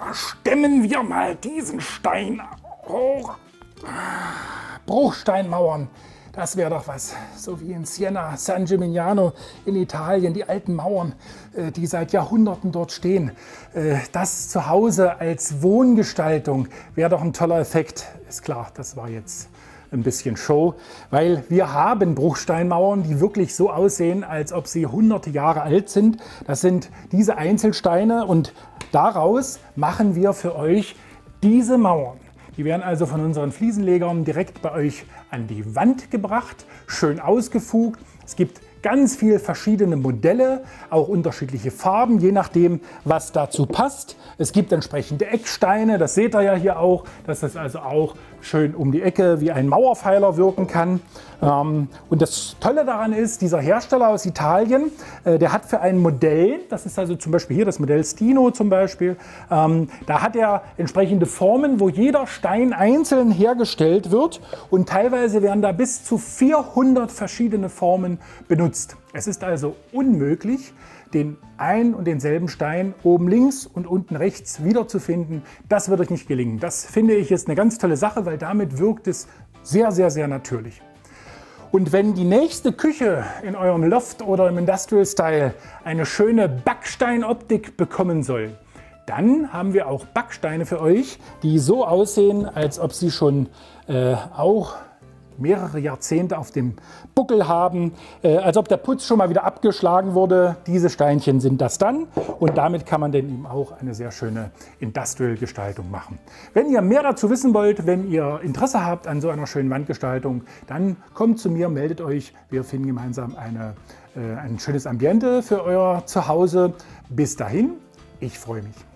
Da stemmen wir mal diesen Stein hoch. Bruchsteinmauern, das wäre doch was. So wie in Siena, San Gimignano in Italien, die alten Mauern, die seit Jahrhunderten dort stehen. Das zu Hause als Wohngestaltung wäre doch ein toller Effekt. Ist klar, das war jetzt ein bisschen Show, weil wir haben Bruchsteinmauern, die wirklich so aussehen, als ob sie hunderte Jahre alt sind. Das sind diese Einzelsteine und daraus machen wir für euch diese Mauern. Die werden also von unseren Fliesenlegern direkt bei euch an die Wand gebracht, schön ausgefugt. Es gibt ganz viele verschiedene Modelle, auch unterschiedliche Farben, je nachdem, was dazu passt. Es gibt entsprechende Ecksteine, das seht ihr ja hier auch, dass das also auch schön um die Ecke wie ein Mauerpfeiler wirken kann. Und das Tolle daran ist, dieser Hersteller aus Italien, der hat für ein Modell, das ist also zum Beispiel hier das Modell Stino zum Beispiel, da hat er entsprechende Formen, wo jeder Stein einzeln hergestellt wird und teilweise werden da bis zu 400 verschiedene Formen benutzt. Es ist also unmöglich, den einen und denselben Stein oben links und unten rechts wiederzufinden. Das wird euch nicht gelingen. Das finde ich jetzt eine ganz tolle Sache, weil damit wirkt es sehr, sehr, sehr natürlich. Und wenn die nächste Küche in eurem Loft oder im Industrial Style eine schöne Backsteinoptik bekommen soll, dann haben wir auch Backsteine für euch, die so aussehen, als ob sie schon auch mehrere Jahrzehnte auf dem Buckel haben, als ob der Putz schon mal wieder abgeschlagen wurde. Diese Steinchen sind das dann und damit kann man dann eben auch eine sehr schöne Industrial-Gestaltung machen. Wenn ihr mehr dazu wissen wollt, wenn ihr Interesse habt an so einer schönen Wandgestaltung, dann kommt zu mir, meldet euch. Wir finden gemeinsam ein schönes Ambiente für euer Zuhause. Bis dahin, ich freue mich.